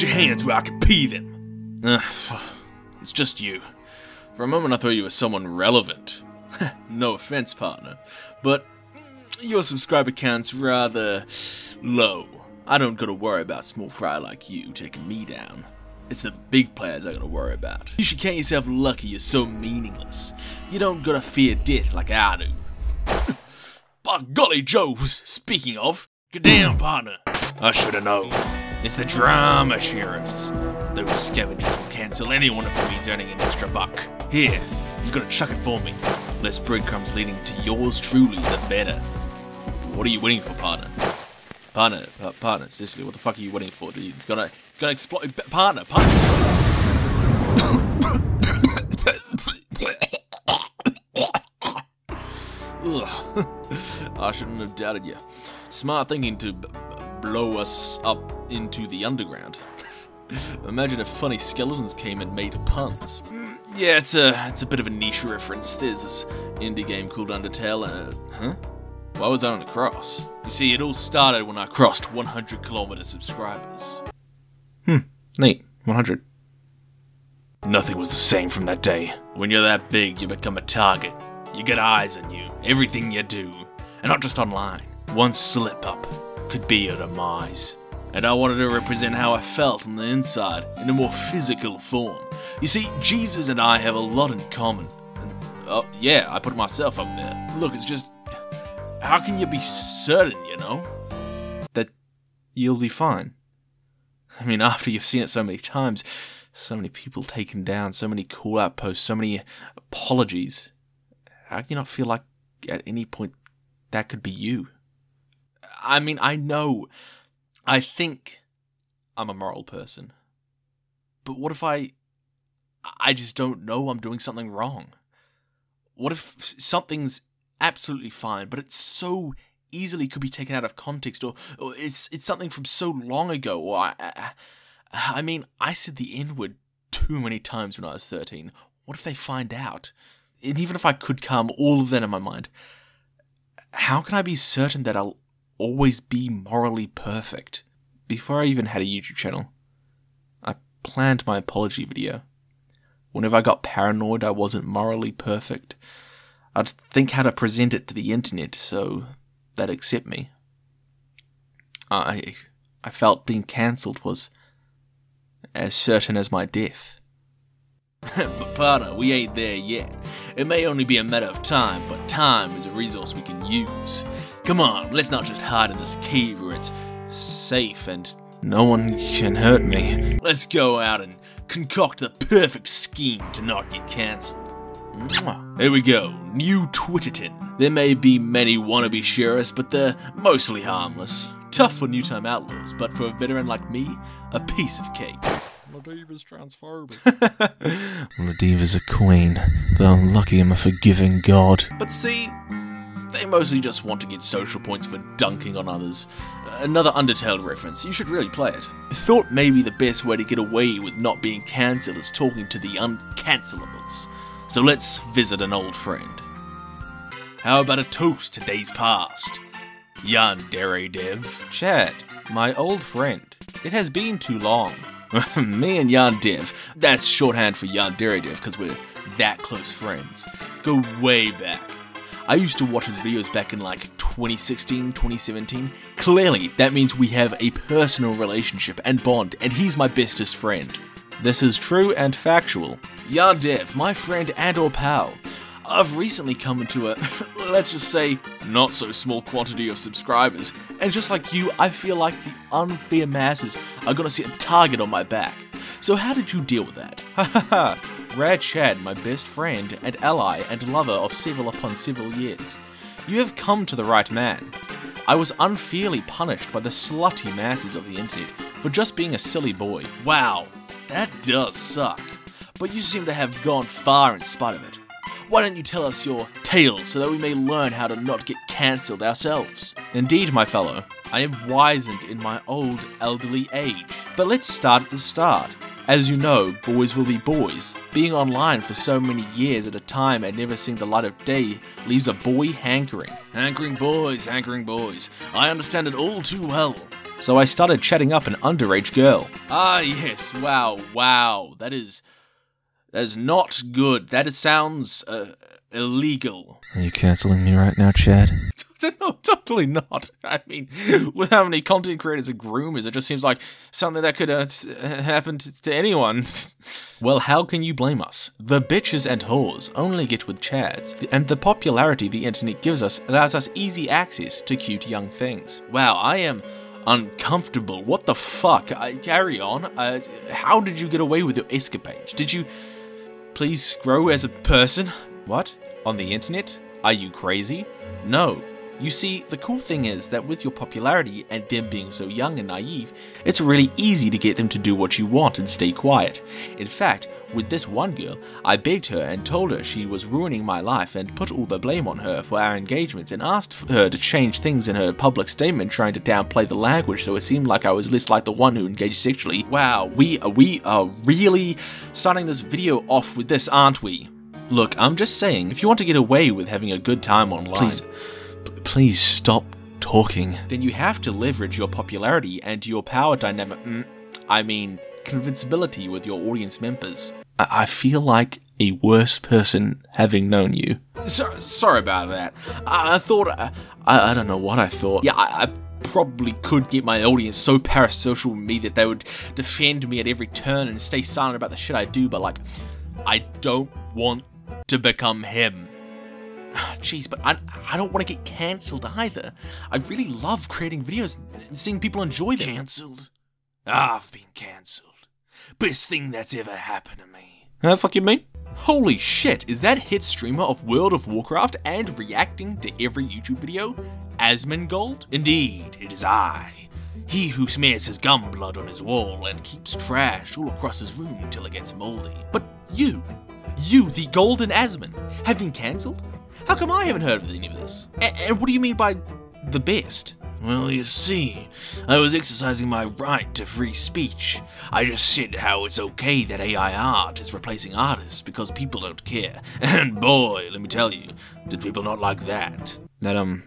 Put your hands where I can pee them. It's just you. For a moment I thought you were someone relevant. No offense, partner, but your subscriber count's rather low. I don't gotta worry about small fry like you taking me down. It's the big players I gotta worry about. You should count yourself lucky you're so meaningless. You don't gotta fear death like I do. By golly, Joe, speaking of, get down, partner. I shoulda known. It's the drama sheriffs. Those scavengers will cancel anyone for me earning an extra buck. Here, you gotta chuck it for me. Less breadcrumbs leading to yours truly, the better. What are you waiting for, partner? Partner, seriously, what the fuck are you waiting for, dude? It's gonna explode. Partner! Ugh. I shouldn't have doubted you. Smart thinking to blow us up into the underground. Imagine if funny skeletons came and made puns. Yeah, it's a bit of a niche reference. There's this indie game called Undertale, and huh? Why was I on a cross? You see, it all started when I crossed 100 kilometer subscribers. Neat. 100. Nothing was the same from that day. When you're that big, you become a target. You get eyes on you, everything you do, and not just online. One slip up could be your demise. And I wanted to represent how I felt on the inside in a more physical form. You see, Jesus and I have a lot in common. Oh, yeah, I put myself up there. Look, it's just, how can you be certain, you know, that you'll be fine? I mean, after you've seen it so many times, so many people taken down, so many call-out posts, so many apologies, how can you not feel like at any point that could be you? I mean, I know. I think I'm a moral person. But what if I just don't know I'm doing something wrong? What if something's absolutely fine, but it's so easily could be taken out of context, or it's something from so long ago, or I mean, I said the N-word too many times when I was 13. What if they find out? And even if I could calm all of that in my mind, how can I be certain that I'll always be morally perfect? Before I even had a YouTube channel, I planned my apology video. Whenever I got paranoid I wasn't morally perfect, I'd think how to present it to the internet so they'd accept me. I felt being cancelled was as certain as my death. But partner, we ain't there yet. It may only be a matter of time, but time is a resource we can use. Come on, let's not just hide in this cave where it's safe and no one can hurt me. Let's go out and concoct the perfect scheme to not get cancelled. Here we go, new Twitterton. There may be many wannabe sheriffs, but they're mostly harmless. Tough for new time outlaws, but for a veteran like me, a piece of cake. Ladiva's transphobic. Ladiva's a queen. The unlucky I'm a forgiving god. But see, they mostly just want to get social points for dunking on others. Another Undertale reference, you should really play it. I thought maybe the best way to get away with not being cancelled is talking to the uncancellables. So let's visit an old friend. How about a toast to days past? YandereDev. Chad, my old friend. It has been too long. Me and YandereDev, that's shorthand for YandereDev because we're that close friends, go way back. I used to watch his videos back in like 2016, 2017. Clearly, that means we have a personal relationship and bond, and he's my bestest friend. This is true and factual. YandereDev, my friend and or pal. I've recently come into a, let's just say, not so small quantity of subscribers, and just like you, I feel like the unfair masses are gonna see a target on my back. So how did you deal with that? Hahaha, Rare Chad, my best friend and ally and lover of several upon several years. You have come to the right man. I was unfairly punished by the slutty masses of the internet for just being a silly boy. Wow, that does suck. But you seem to have gone far in spite of it. Why don't you tell us your tales so that we may learn how to not get cancelled ourselves? Indeed, my fellow, I am wizened in my old elderly age. But let's start at the start. As you know, boys will be boys. Being online for so many years at a time and never seeing the light of day leaves a boy hankering. Hankering boys, hankering boys. I understand it all too well. so I started chatting up an underage girl. Ah yes, wow, that is not good. That sounds illegal. Are you cancelling me right now, Chad? No, totally not. I mean, with how many content creators and groomers, it just seems like something that could happen to anyone. Well, how can you blame us? The bitches and whores only get with Chads, and the popularity the internet gives us allows us easy access to cute young things. Wow, I am uncomfortable. What the fuck? Carry on. How did you get away with your escapades? Did you please grow as a person? What? On the internet? Are you crazy? No. You see, the cool thing is that with your popularity and them being so young and naive, it's really easy to get them to do what you want and stay quiet. In fact, with this one girl, I begged her and told her she was ruining my life and put all the blame on her for our engagements and asked her to change things in her public statement, trying to downplay the language so it seemed like I was less like the one who engaged sexually. Wow, we are really starting this video off with this, aren't we? Look, I'm just saying, if you want to get away with having a good time online, please stop talking. Then you have to leverage your popularity and your power dynamic, I mean, convincibility with your audience members. I feel like a worse person having known you. Sorry about that. I don't know what I thought. Yeah, I probably could get my audience so parasocial with me that they would defend me at every turn and stay silent about the shit I do, but like, I don't want to become him. Jeez, but I don't want to get cancelled either. I really love creating videos and seeing people enjoy them. Cancelled? I've been cancelled. Best thing that's ever happened to me. How the fuck you mean? Holy shit, is that hit streamer of World of Warcraft and reacting to every YouTube video, Asmongold? Indeed, it is I. He who smears his gum blood on his wall and keeps trash all across his room until it gets moldy. But you, the Golden Asmon, have been cancelled? How come I haven't heard of any of this? And what do you mean by the best? Well, you see, I was exercising my right to free speech. I just said how it's okay that AI art is replacing artists because people don't care. And boy, let me tell you, did people not like that. That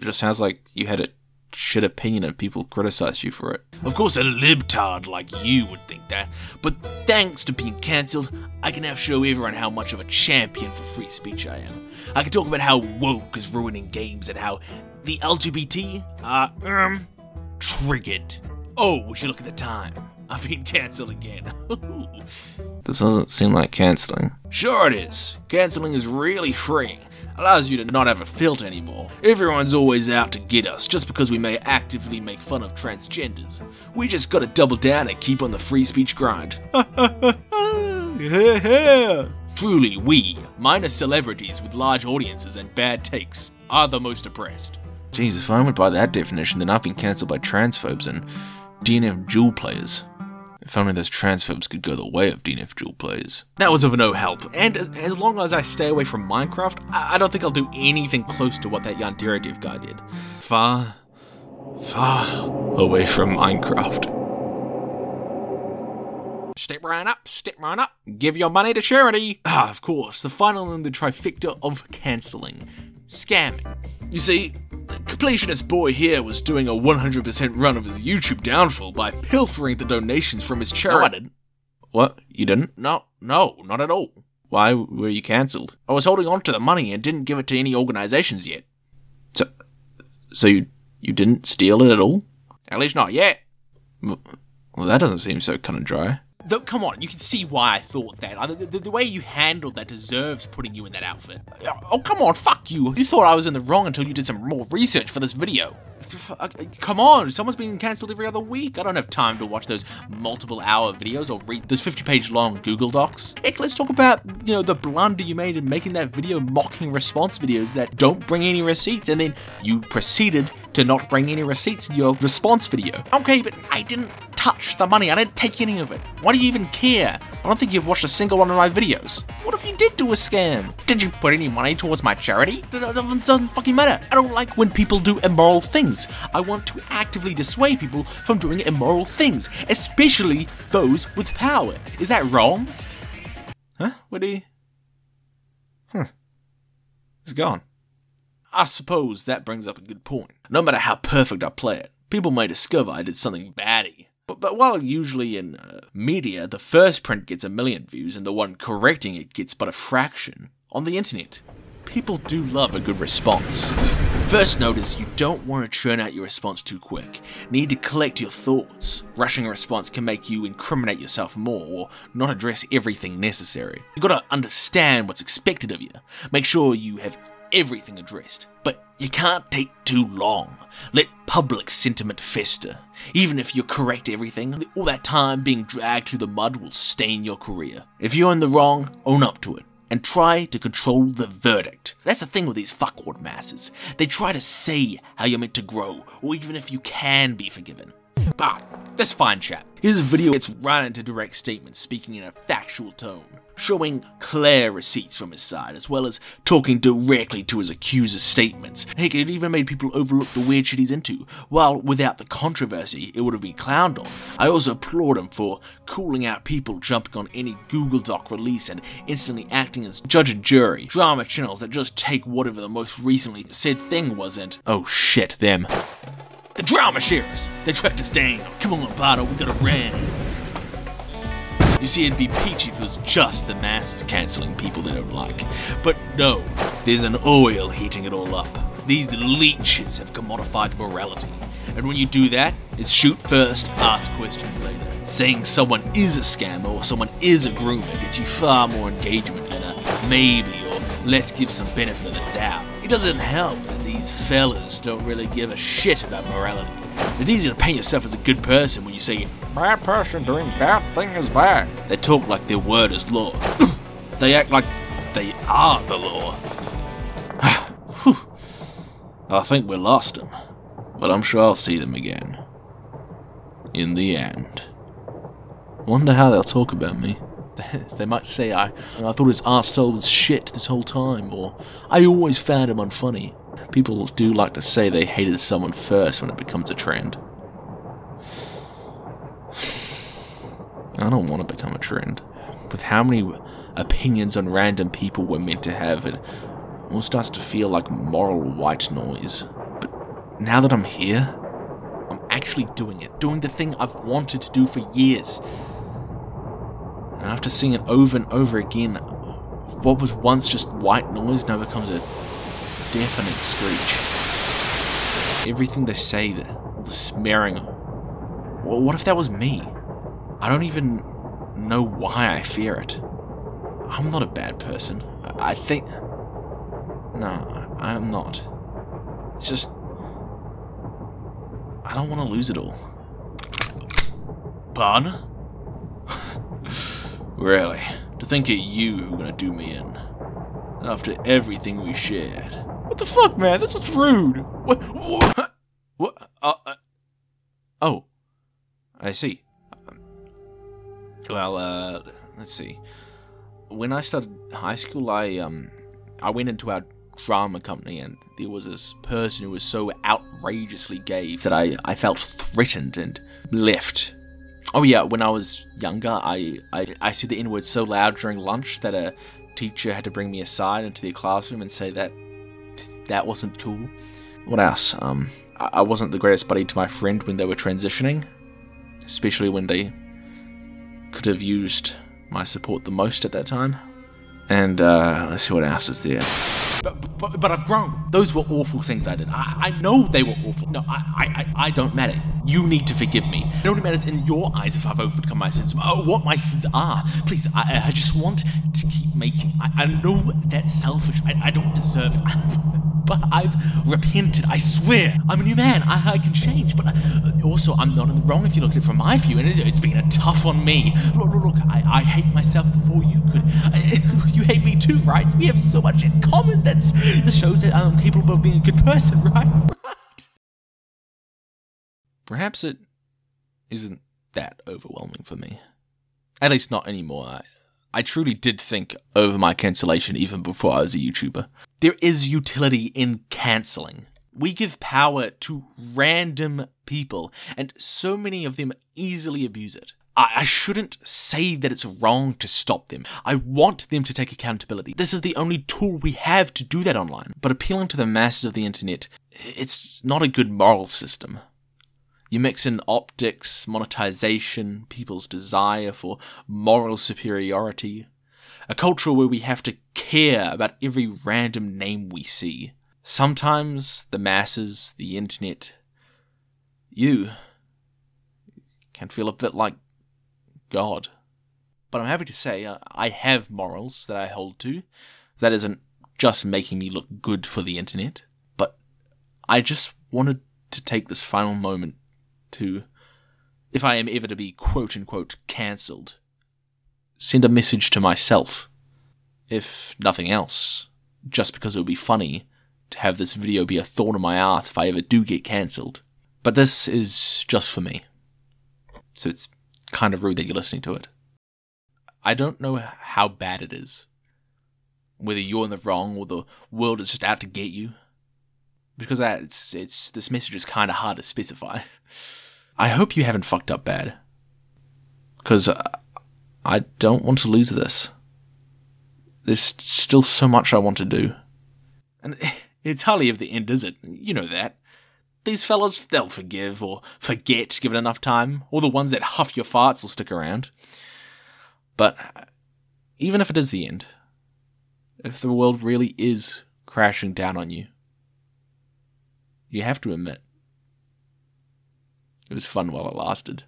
just sounds like you had a shit opinion and people criticize you for it. Of course a libtard like you would think that, but thanks to being cancelled, I can now show everyone how much of a champion for free speech I am. I can talk about how woke is ruining games and how the LGBT are, triggered. Oh, we should look at the time. I've been cancelled again. This doesn't seem like cancelling. Sure it is. Cancelling is really freeing. Allows you to not have a filter anymore. Everyone's always out to get us just because we may actively make fun of transgenders. We just gotta double down and keep on the free speech grind. Truly, we, minor celebrities with large audiences and bad takes, are the most oppressed. Jeez, if I went by that definition, then I've been cancelled by transphobes and DNF Duel players. If only those transphobes could go the way of DNF Duel players. That was of no help, and as long as I stay away from Minecraft, I don't think I'll do anything close to what that YandereDev guy did. Far, far away from Minecraft. Step right up, give your money to charity! Ah, of course, the final in the trifecta of cancelling. Scamming. You see, the completionist boy here was doing a 100% run of his YouTube downfall by pilfering the donations from his charity. No, I didn't. What? You didn't? No, not at all. Why were you cancelled? I was holding on to the money and didn't give it to any organisations yet. So you didn't steal it at all? At least not yet. Well, that doesn't seem so cut and dry. Though, come on, you can see why I thought that. The way you handled that deserves putting you in that outfit. Oh, come on, fuck you. You thought I was in the wrong until you did some more research for this video. Come on, someone's been cancelled every other week. I don't have time to watch those multiple-hour videos or read those 50-page-long Google Docs. Heck, let's talk about, you know, the blunder you made in making that video mocking response videos that don't bring any receipts, and then you proceeded to not bring any receipts in your response video. Okay, but I didn't touch the money. I didn't take any of it. Why do you even care? I don't think you've watched a single one of my videos. What if you did do a scam? Did you put any money towards my charity? It doesn't fucking matter. I don't like when people do immoral things. I want to actively dissuade people from doing immoral things, especially those with power. Is that wrong? Huh? It's gone. I suppose that brings up a good point. No matter how perfect I play it, people may discover I did something batty. But while usually in media, the first print gets 1 million views and the one correcting it gets but a fraction, on the internet, people do love a good response. First note is you don't want to churn out your response too quick. Need to collect your thoughts. Rushing a response can make you incriminate yourself more or not address everything necessary. You've got to understand what's expected of you. Make sure you have everything addressed. But you can't take too long. Let public sentiment fester. Even if you correct everything, all that time being dragged through the mud will stain your career. If you're in the wrong, own up to it. And try to control the verdict. That's the thing with these fuckwad masses. They try to say how you're meant to grow, or even if you can be forgiven. But this fine chap, his video gets right into direct statements, speaking in a factual tone, showing clear receipts from his side, as well as talking directly to his accuser's statements. Heck, it even made people overlook the weird shit he's into, while without the controversy, it would have been clowned on. I also applaud him for calling out people jumping on any Google Doc release and instantly acting as judge and jury, drama channels that just take whatever the most recently said thing was and, oh shit, them. The drama sheriffs! They tracked us down. Come on, Lombardo, we gotta run. You see, it'd be peachy if it was just the masses cancelling people they don't like. But no, there's an oil heating it all up. These leeches have commodified morality. And when you do that, it's shoot first, ask questions later. Saying someone is a scammer or someone is a groomer gets you far more engagement than a maybe or let's give some benefit of the doubt. It doesn't help that these fellas don't really give a shit about morality. It's easy to paint yourself as a good person when you say, "Bad person doing bad thing is bad." They talk like their word is law. They act like they are the law. I think we lost them, but I'm sure I'll see them again. In the end. Wonder how they'll talk about me. They might say I thought his arsehole was shit this whole time, or I always found him unfunny. People do like to say they hated someone first when it becomes a trend. I don't want to become a trend. With how many opinions on random people we're meant to have, it all starts to feel like moral white noise. But now that I'm here, I'm actually doing it. Doing the thing I've wanted to do for years. And after seeing it over and over again, what was once just white noise now becomes a deafening screech. Everything they say, the smearing. Well, what if that was me? I don't even know why I fear it. I'm not a bad person. I think... No, I'm not. It's just... I don't want to lose it all. Pardon? Really, to think it you who gonna do me in. After everything we shared. What the fuck, man? This was rude. What? What? Oh. I see. Well, let's see. When I started high school, I went into our drama company, and there was this person who was so outrageously gay that I felt threatened and left. Oh yeah, when I was younger, I said the N-word so loud during lunch that a teacher had to bring me aside into the classroom and say that wasn't cool. What else? I wasn't the greatest buddy to my friend when they were transitioning, especially when they could have used my support the most at that time. And let's see what else is there. But I've grown. Those were awful things I did. I know they were awful. No, I don't matter. You need to forgive me. It only matters in your eyes if I've overcome my sins. Oh, what my sins are. Please, I just want to keep making. I know that's selfish. I don't deserve it. But I've repented. I swear. I'm a new man. I can change. But also, I'm not in the wrong if you look at it from my view. And it's been a tough on me. Look, I hate myself before you could. You hate me too, right? We have so much in common. This shows that I'm capable of being a good person, right? Perhaps it isn't that overwhelming for me. At least not anymore. I truly did think over my cancellation even before I was a YouTuber. There is utility in cancelling. We give power to random people, and so many of them easily abuse it. I shouldn't say that it's wrong to stop them. I want them to take accountability. This is the only tool we have to do that online. But appealing to the masses of the internet, it's not a good moral system. You mix in optics, monetization, people's desire for moral superiority, a culture where we have to care about every random name we see. Sometimes the masses, the internet, you can feel a bit like God. But I'm happy to say I have morals that I hold to. That isn't just making me look good for the internet. But I just wanted to take this final moment to, if I am ever to be quote-unquote cancelled, send a message to myself. If nothing else, just because it would be funny to have this video be a thorn in my ass if I ever do get cancelled. But this is just for me. So it's kind of rude that you're listening to it. I don't know how bad it is, whether you're in the wrong or the world is just out to get you, because this message is kind of hard to specify. I hope you haven't fucked up bad, because I don't want to lose this. There's still so much I want to do, and it's hardly of the end, is it? You know that. These fellas, they'll forgive or forget given enough time, or the ones that huff your farts will stick around. But even if it is the end, if the world really is crashing down on you, you have to admit, it was fun while it lasted.